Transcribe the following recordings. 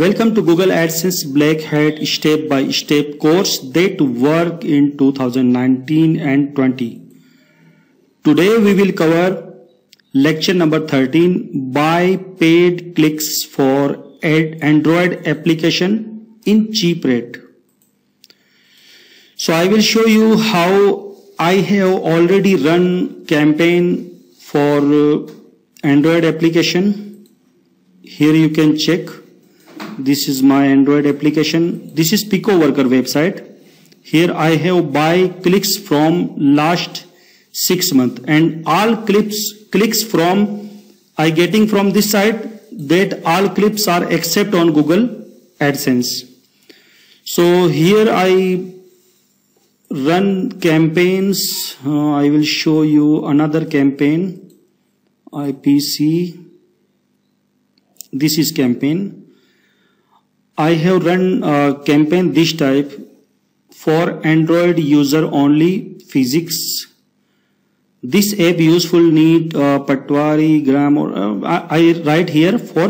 Welcome to Google AdSense Black Hat step-by-step course that work in 2019 and 20. Today we will cover lecture number 13, buy paid clicks for Android application in cheap rate. So I will show you how I have already run campaign for Android application. Here you can check. This is my Android application. This is PicoWorker website. Here I have buy clicks from last 6 months, and all clicks from I getting from this site, that all clips are except on Google AdSense. So here I run campaigns. I will show you another campaign. IPC. This is campaign. I have run a campaign this type for Android user only physics. This app useful need Patwari gram or I write here for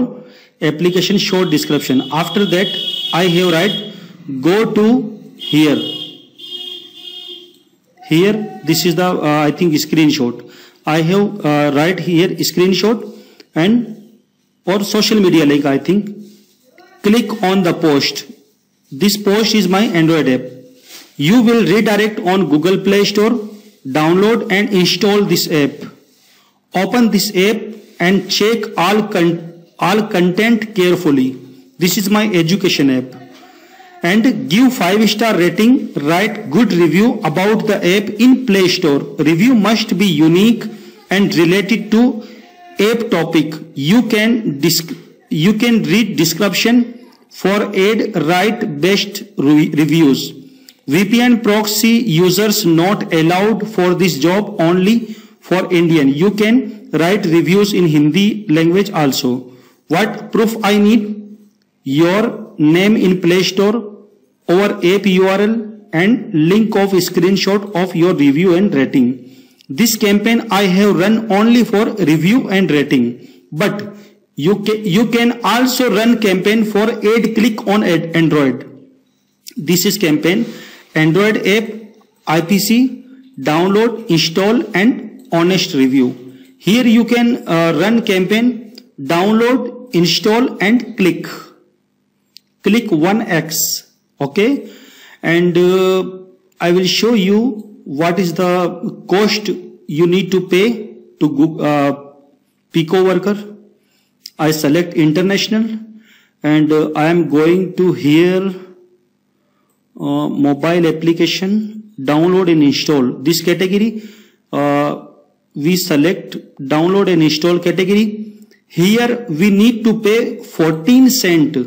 application short description. After that I have write go to here. Here this is the I think screenshot. I have write here screenshot and or social media link I think. Click on the post. This post is my Android app. You will redirect on Google Play Store, download and install this app. Open this app and check all content carefully. This is my education app. And give 5-star rating, write good review about the app in Play Store. Review must be unique and related to app topic. You can read description. For ad, write best reviews. VPN proxy users not allowed for this job, only for Indian. You can write reviews in Hindi language also. What proof I need? Your name in Play Store, our app URL and link of screenshot of your review and rating. This campaign I have run only for review and rating. But you can also run campaign for ad click on Android. This is campaign Android app IPC, download, install and honest review. Here you can run campaign download, install and click 1x. Okay, and I will show you what is the cost you need to pay to PicoWorker. I select international and I am going to here mobile application, download and install. This category we select download and install category. Here we need to pay 14 cents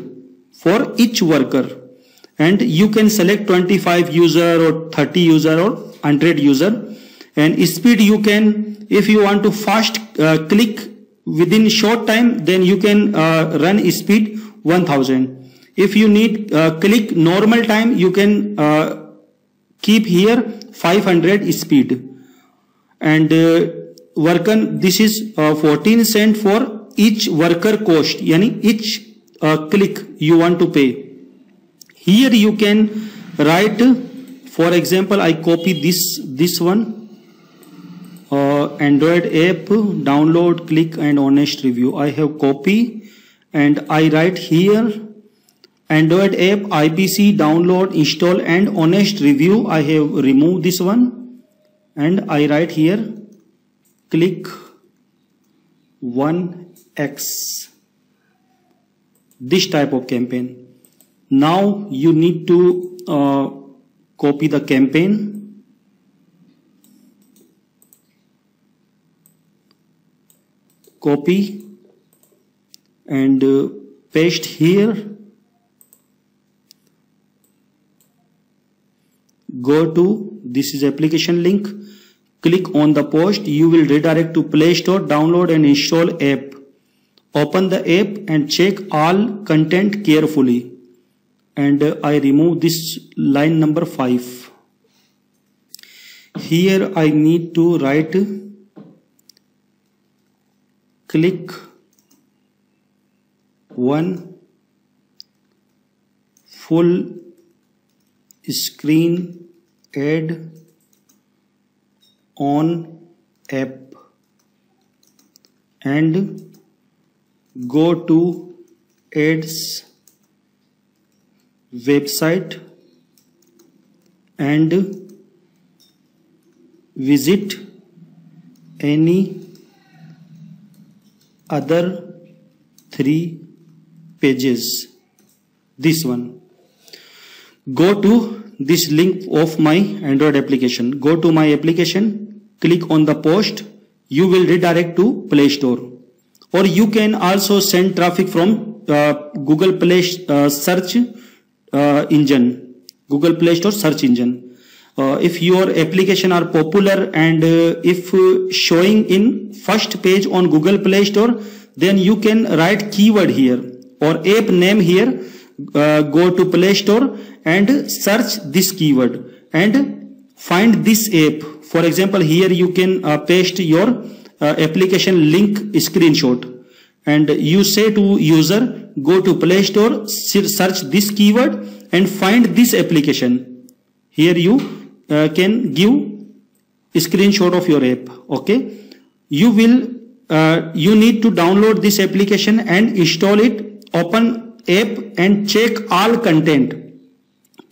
for each worker, and you can select 25 user or 30 user or 100 user, and speed you can, if you want to fast click within short time, then you can run speed 1000. If you need click normal time, you can keep here 500 speed. And worker, this is 14 cents for each worker cost, yani each click you want to pay. Here you can write, for example, I copy this one. Android app, download, click and honest review. I have copy and I write here Android app IPC, download, install and honest review. I have removed this one and I write here click 1x. This type of campaign. Now you need to copy the campaign. Copy and paste here. Go to, this is application link. Click on the post. You will redirect to Play Store, download and install app. Open the app and check all content carefully. And I remove this line number 5. Here I need to write click 1 full screen add on app and go to ads website and visit any other three pages. This one, go to this link of my Android application, go to my application, click on the post, you will redirect to Play Store, or you can also send traffic from Google Play search engine, Google Play Store search engine. If your application are popular and if showing in first page on Google Play Store, then you can write keyword here or app name here. Go to Play Store and search this keyword and find this app. For example, here you can paste your application link screenshot and you say to user, go to Play Store, search this keyword and find this application. Here you can give a screenshot of your app. Okay, you will you need to download this application and install it. Open app and check all content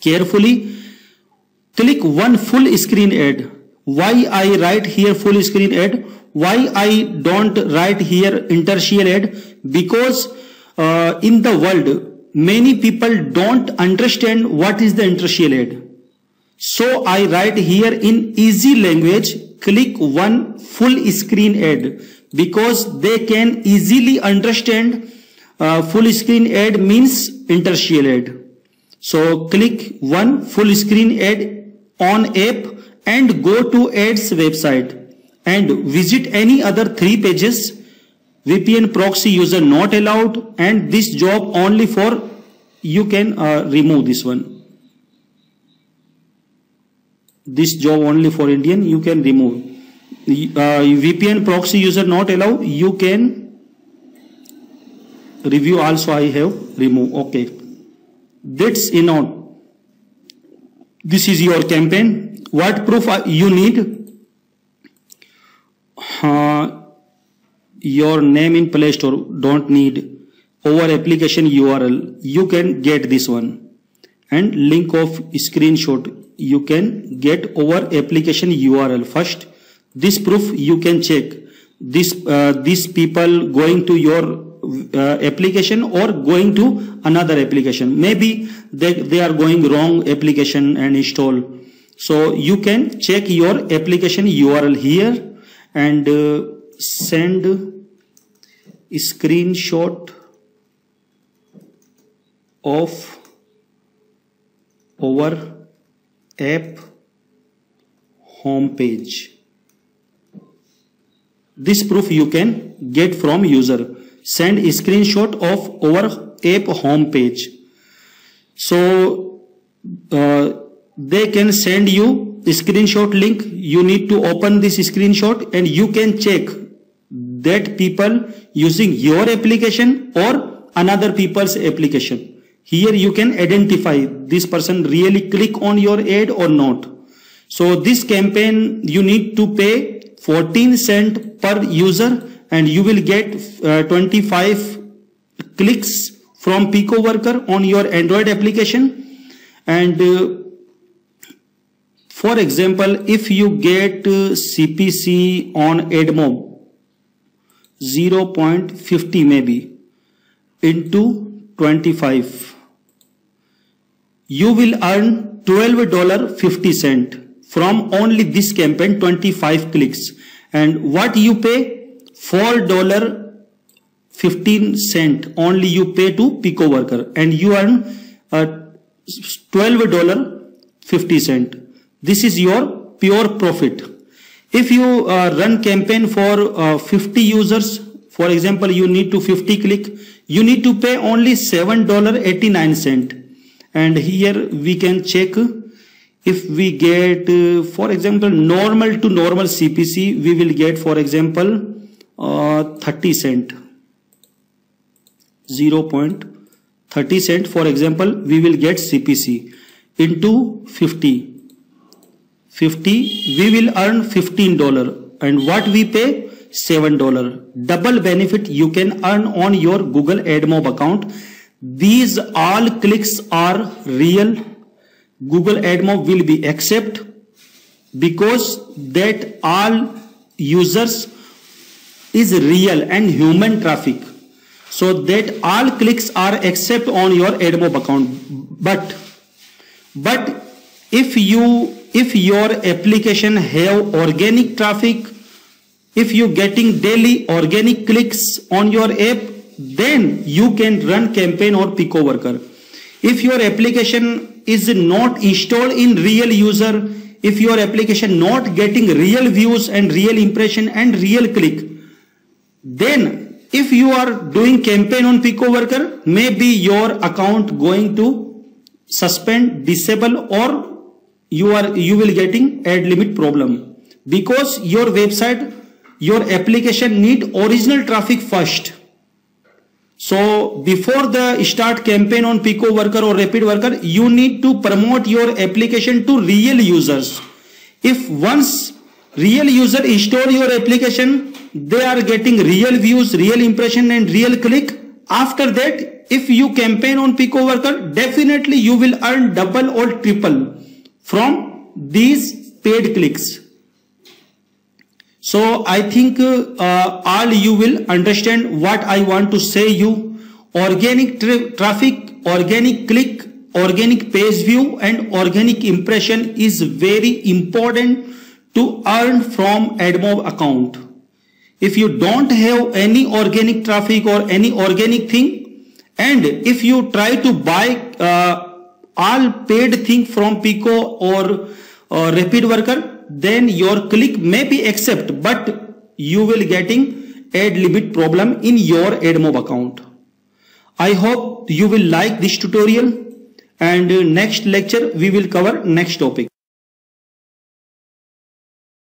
carefully. Click one full screen ad. Why I write here full screen ad? Why I don't write here interstitial ad? Because in the world, many people don't understand what is the interstitial ad. So I write here in easy language, click one full screen ad, because they can easily understand full screen ad means interstitial ad. So click one full screen ad on app and go to ads website and visit any other three pages. VPN proxy user not allowed, and this job only for you can remove this one. This job only for Indian, you can remove. VPN proxy user not allowed, you can review also. I have removed. Okay, that's enough. This is your campaign. What proof you need? Your name in Play Store, don't need. Over application URL, you can get this one, and link of screenshot you can get over application URL. First this proof you can check, this these people going to your application or going to another application, maybe they are going wrong application and install. So you can check your application URL here and send screenshot of our app homepage. This proof you can get from user. Send screenshot of our app homepage. So they can send you screenshot link. You need to open this screenshot and you can check that people using your application or another people's application. Here you can identify this person really click on your ad or not. So this campaign you need to pay 14 cent per user and you will get 25 clicks from PicoWorker on your Android application. And for example, if you get CPC on AdMob 0.50 maybe into 25, you will earn $12.50 from only this campaign, 25 clicks. And what you pay, $4.15 only you pay to PicoWorker, and you earn $12.50. This is your pure profit. If you run campaign for 50 users, for example, you need to 50 click, you need to pay only $7.89. And here we can check if we get, for example, normal to normal CPC, we will get, for example, 30 cent, 0.30 30 cents, for example, we will get CPC into 50, we will earn $15, and what we pay $7. Double benefit you can earn on your Google AdMob account. These all clicks are real. Google AdMob will be accept because that all users is real and human traffic. So that all clicks are accept on your AdMob account. But if your application have organic traffic, if you getting daily organic clicks on your app, then you can run campaign or PicoWorker. If your application is not installed in real user, if your application not getting real views and real impression and real click, then if you are doing campaign on PicoWorker, maybe your account going to suspend, disable, or you will getting ad limit problem, because your website, your application need original traffic first. So before the start campaign on PicoWorker or RapidWorker, you need to promote your application to real users. If once real user install your application, they are getting real views, real impression and real click. After that, if you campaign on PicoWorker, definitely you will earn double or triple from these paid clicks. So I think all you will understand what I want to say you. Organic traffic, organic click, organic page view and organic impression is very important to earn from AdMob account. If you don't have any organic traffic or any organic thing, and if you try to buy all paid thing from Pico or RapidWorker, then your click may be accept, but you will getting ad limit problem in your AdMob account. I hope you will like this tutorial, and next lecture we will cover next topic.